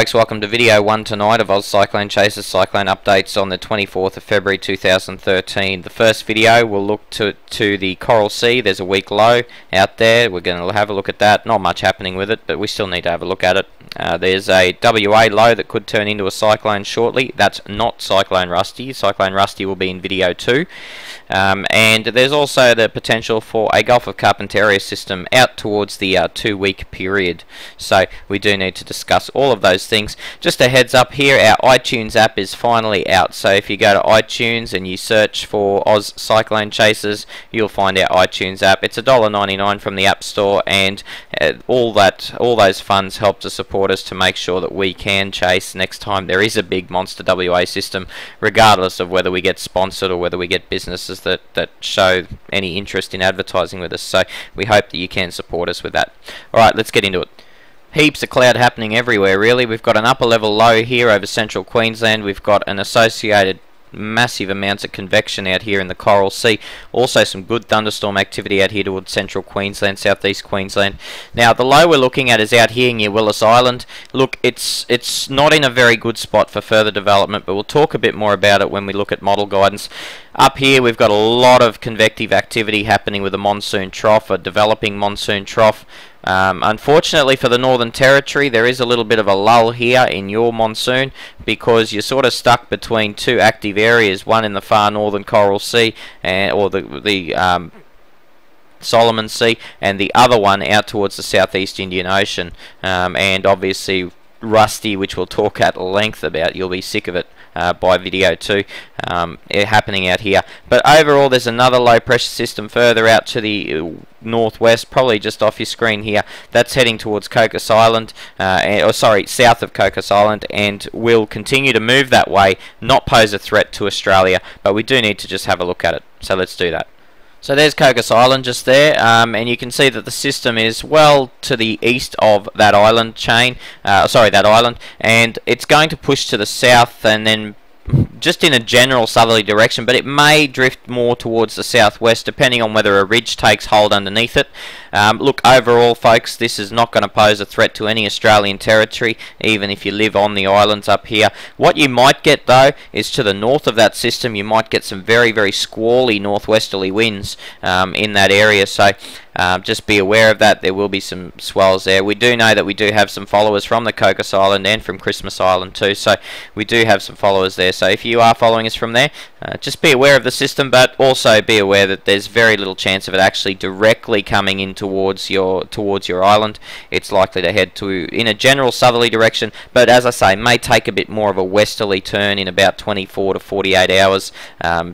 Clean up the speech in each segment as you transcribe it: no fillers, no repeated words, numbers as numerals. folks, welcome to video 1 tonight of Oz Cyclone Chasers Cyclone Updates on the 24th of February 2013. The first video will look to the Coral Sea. There's a weak low out there. We're going to have a look at that. Not much happening with it, but we still need to have a look at it. There's a WA low that could turn into a cyclone shortly. That's not Cyclone Rusty. Cyclone Rusty will be in video 2. And there's also the potential for a Gulf of Carpentaria system out towards the 2-week period. So we do need to discuss all of those things. Just a heads up here, our iTunes app is finally out, so if you go to iTunes and you search for Oz Cyclone Chasers, you'll find our iTunes app. It's $1.99 from the App Store, and all those funds help to support us to make sure that we can chase next time there is a big monster WA system, regardless of whether we get sponsored or whether we get businesses that show any interest in advertising with us. So we hope that you can support us with that. Alright, let's get into it. Heaps of cloud happening everywhere, really. We've got an upper level low here over central Queensland. We've got an associated massive amounts of convection out here in the Coral Sea. Also some good thunderstorm activity out here towards central Queensland, southeast Queensland. Now the low we're looking at is out here near Willis Island. Look, it's not in a very good spot for further development, but we'll talk a bit more about it when we look at model guidance. Up here we've got a lot of convective activity happening with a monsoon trough, a developing monsoon trough. Unfortunately for the Northern Territory, there is a little bit of a lull here in your monsoon because you're sort of stuck between two active areas, one in the far northern Coral Sea or the Solomon Sea, and the other one out towards the Southeast Indian Ocean. And obviously Rusty, which we'll talk at length about, you'll be sick of it by video 2, happening out here. But overall there's another low pressure system further out to the northwest, probably just off your screen here, that's heading towards Cocos Island, south of Cocos Island, and will continue to move that way, not pose a threat to Australia, but we do need to just have a look at it, so let's do that. So there's Cocos Island just there, and you can see that the system is well to the east of that island chain, and it's going to push to the south and then just in a general southerly direction, but it may drift more towards the southwest depending on whether a ridge takes hold underneath it. Look, overall folks, this is not going to pose a threat to any Australian territory, even if you live on the islands up here. What you might get though is to the north of that system you might get some very, very squally northwesterly winds in that area, so just be aware of that. There will be some swells there. We do know that we do have some followers from the Cocos Island and from Christmas Island too, so we do have some followers there. So if you are following us from there, just be aware of the system, but also be aware that there's very little chance of it actually directly coming in towards your island. It's likely to head to in a general southerly direction, but as I say, may take a bit more of a westerly turn in about 24 to 48 hours,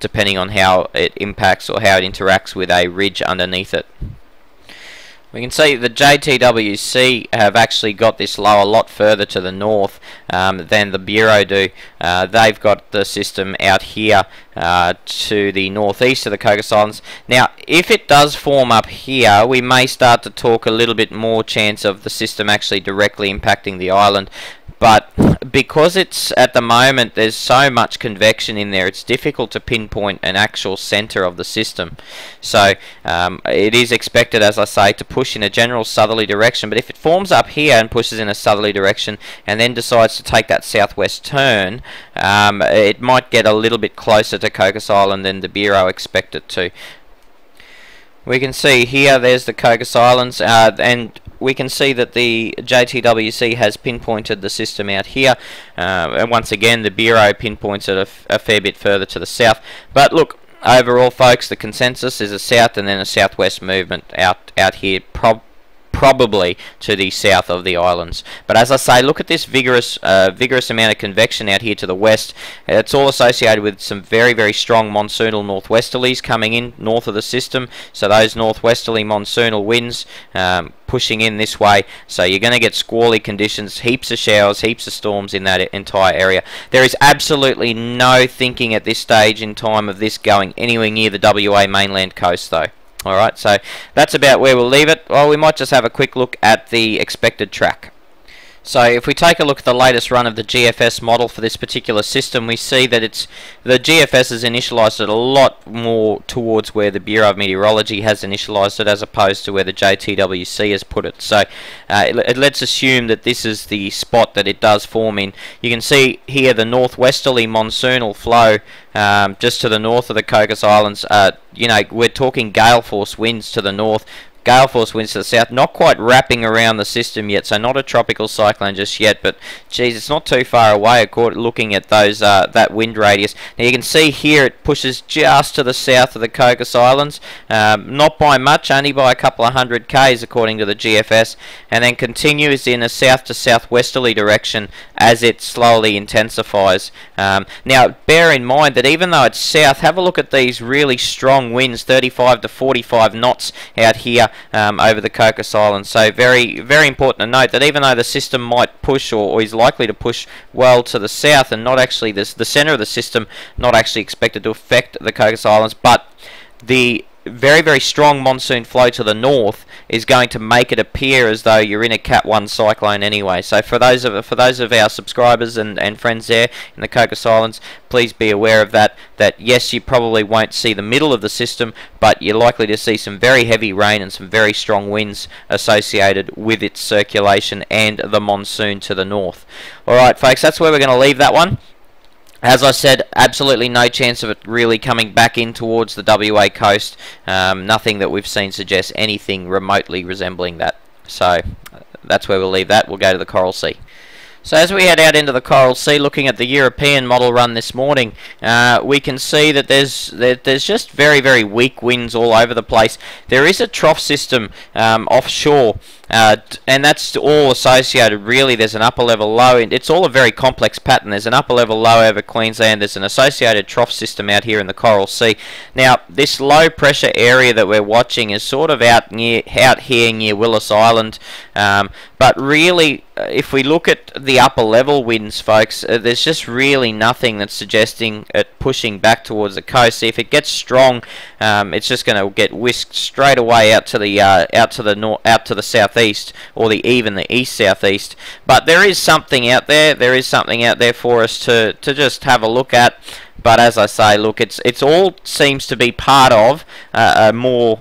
depending on how it impacts or how it interacts with a ridge underneath it. We can see the JTWC have actually got this low a lot further to the north than the Bureau do. They've got the system out here to the northeast of the Cocos Islands. Now, if it does form up here, we may start to talk a little bit more chance of the system actually directly impacting the island. But because it's at the moment there's so much convection in there, it's difficult to pinpoint an actual center of the system. So it is expected, as I say, to push in a general southerly direction, but if it forms up here and pushes in a southerly direction and then decides to take that southwest turn, it might get a little bit closer to Cocos Island than the Bureau expect it to. We can see here there's the Cocos Islands, and we can see that the JTWC has pinpointed the system out here, and once again the Bureau pinpoints it a fair bit further to the south. But look, overall folks, the consensus is a south and then a southwest movement out here, probably to the south of the islands. But as I say, look at this vigorous amount of convection out here to the west. It's all associated with some very, very strong monsoonal northwesterlies coming in north of the system, so those northwesterly monsoonal winds pushing in this way, so you're going to get squally conditions, heaps of showers, heaps of storms in that entire area. There is absolutely no thinking at this stage in time of this going anywhere near the WA mainland coast though. Alright, so that's about where we'll leave it. Well, we might just have a quick look at the expected track. So if we take a look at the latest run of the GFS model for this particular system, we see that the GFS has initialized it a lot more towards where the Bureau of Meteorology has initialized it as opposed to where the JTWC has put it. So let's assume that this is the spot that it does form in. You can see here the northwesterly monsoonal flow just to the north of the Cocos Islands. You know, we're talking gale force winds to the north, gale force winds to the south, not quite wrapping around the system yet, so not a tropical cyclone just yet, but geez, it's not too far away looking at those that wind radius. Now you can see here it pushes just to the south of the Cocos Islands, not by much, only by a couple of hundred k's according to the GFS, and then continues in a south to southwesterly direction as it slowly intensifies. Now bear in mind that even though it's south, have a look at these really strong winds, 35 to 45 knots out here over the Cocos Islands. So very, very important to note that even though the system might push or is likely to push well to the south and not actually the center of the system, not actually expected to affect the Cocos Islands, but the very, very strong monsoon flow to the north is going to make it appear as though you're in a Cat 1 cyclone anyway. So for those of our subscribers and friends there in the Cocos Islands, please be aware of that, that yes, you probably won't see the middle of the system, but you're likely to see some very heavy rain and some very strong winds associated with its circulation and the monsoon to the north. Alright folks, that's where we're going to leave that one. As I said, absolutely no chance of it really coming back in towards the WA coast. Nothing that we've seen suggests anything remotely resembling that. So that's where we'll leave that. We'll go to the Coral Sea. So as we head out into the Coral Sea, looking at the European model run this morning, we can see that there's just very, very weak winds all over the place. There is a trough system offshore, and that's all associated really. There's an upper level low. It's all a very complex pattern. There's an upper level low over Queensland. There's an associated trough system out here in the Coral Sea. Now, this low pressure area that we're watching is sort of out here near Willis Island, but really, if we look at the upper level winds, folks, there's just really nothing that's suggesting it pushing back towards the coast. See, if it gets strong, it's just going to get whisked straight away out to the southeast, or even the east southeast. But there is something out there. There is something out there for us to just have a look at. But as I say, look, it's all seems to be part of a more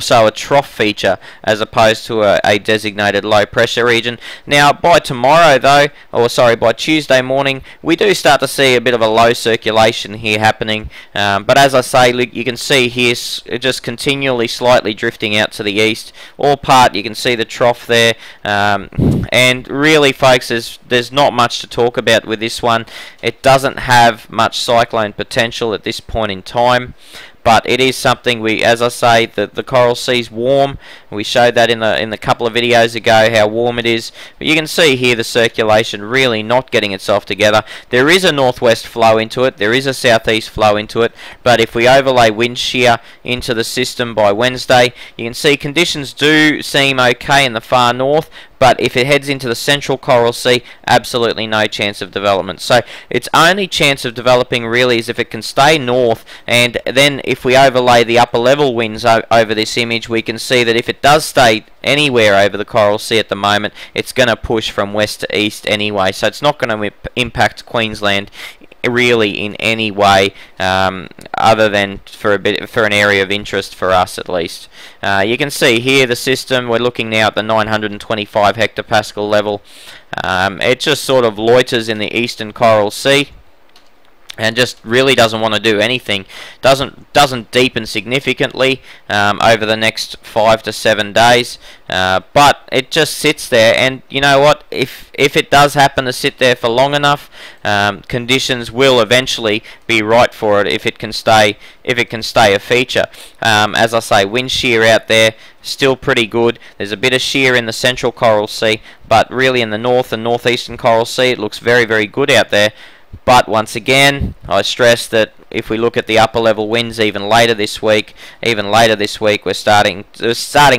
so a trough feature as opposed to a designated low pressure region. Now by tomorrow though, or sorry, by Tuesday morning, we do start to see a bit of a low circulation here happening, but as I say, look, you can see here just continually slightly drifting out to the east, all part, you can see the trough there, and really folks, there's not much to talk about with this one. It doesn't have much cyclone potential at this point in time, but it is something we, as I say, the Coral Sea's warm. We showed that in the couple of videos ago how warm it is. But you can see here the circulation really not getting itself together. There is a northwest flow into it. There is a southeast flow into it. But if we overlay wind shear into the system by Wednesday, you can see conditions do seem okay in the far north. But if it heads into the central Coral Sea, absolutely no chance of development. So its only chance of developing really is if it can stay north, and then if we overlay the upper level winds over this image, we can see that if it does stay anywhere over the Coral Sea at the moment, it's going to push from west to east anyway, so it's not going to impact Queensland really in any way, other than for an area of interest for us at least. You can see here the system, we're looking now at the 925 hectopascal level. It just sort of loiters in the eastern Coral Sea and just really doesn't want to do anything. Doesn't deepen significantly over the next 5 to 7 days, but it just sits there. And you know what? If it does happen to sit there for long enough, conditions will eventually be right for it if it can stay a feature. As I say, wind shear out there still pretty good. There's a bit of shear in the central Coral Sea, but really in the north and northeastern Coral Sea, it looks very, very good out there. But once again, I stress that if we look at the upper level winds even later this week, we're starting to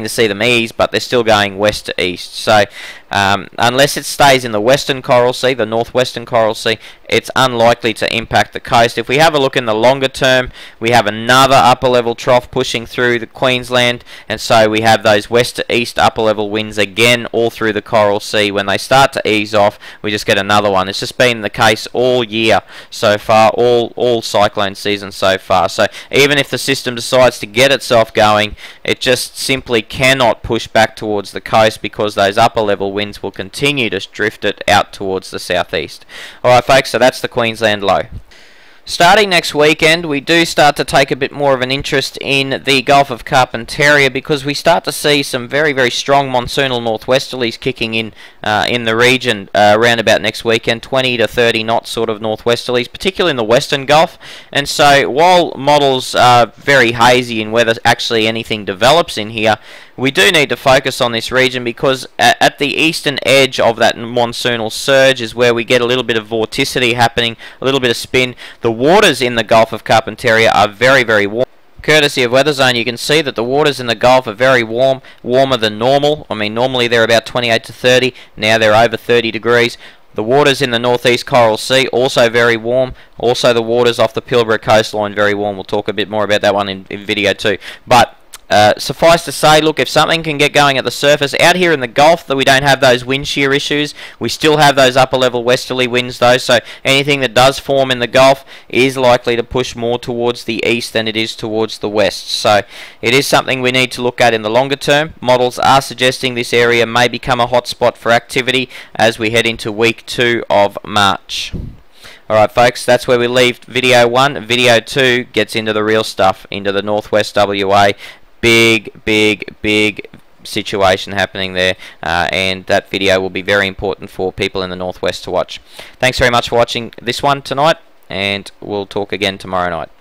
see them ease, but they're still going west to east. So Unless it stays in the western Coral Sea, the northwestern Coral Sea, it's unlikely to impact the coast. If we have a look in the longer term, we have another upper level trough pushing through the Queensland, and so we have those west to east upper level winds again all through the Coral Sea. When they start to ease off, we just get another one. It's just been the case all year so far, all cyclone season so far. So even if the system decides to get itself going, it just simply cannot push back towards the coast because those upper level winds will continue to drift it out towards the southeast. Alright folks, so that's the Queensland low. Starting next weekend, we do start to take a bit more of an interest in the Gulf of Carpentaria because we start to see some very, very strong monsoonal northwesterlies kicking in the region around about next weekend, 20 to 30 knot sort of northwesterlies, particularly in the western Gulf. And so while models are very hazy in whether actually anything develops in here, we do need to focus on this region because at the eastern edge of that monsoonal surge is where we get a little bit of vorticity happening, a little bit of spin. The waters in the Gulf of Carpentaria are very, very warm. Courtesy of Weatherzone, you can see that the waters in the Gulf are very warm, warmer than normal. I mean, normally they're about 28 to 30, now they're over 30 degrees. The waters in the northeast Coral Sea also very warm. Also the waters off the Pilbara coastline very warm. We'll talk a bit more about that one in video too. But suffice to say, look, if something can get going at the surface, out here in the Gulf, that we don't have those wind shear issues. We still have those upper level westerly winds though, so anything that does form in the Gulf is likely to push more towards the east than it is towards the west. So it is something we need to look at in the longer term. Models are suggesting this area may become a hotspot for activity as we head into week 2 of March. Alright folks, that's where we leave video 1. Video 2 gets into the real stuff, into the northwest WA. Big situation happening there, and that video will be very important for people in the northwest to watch. Thanks very much for watching this one tonight, and we'll talk again tomorrow night.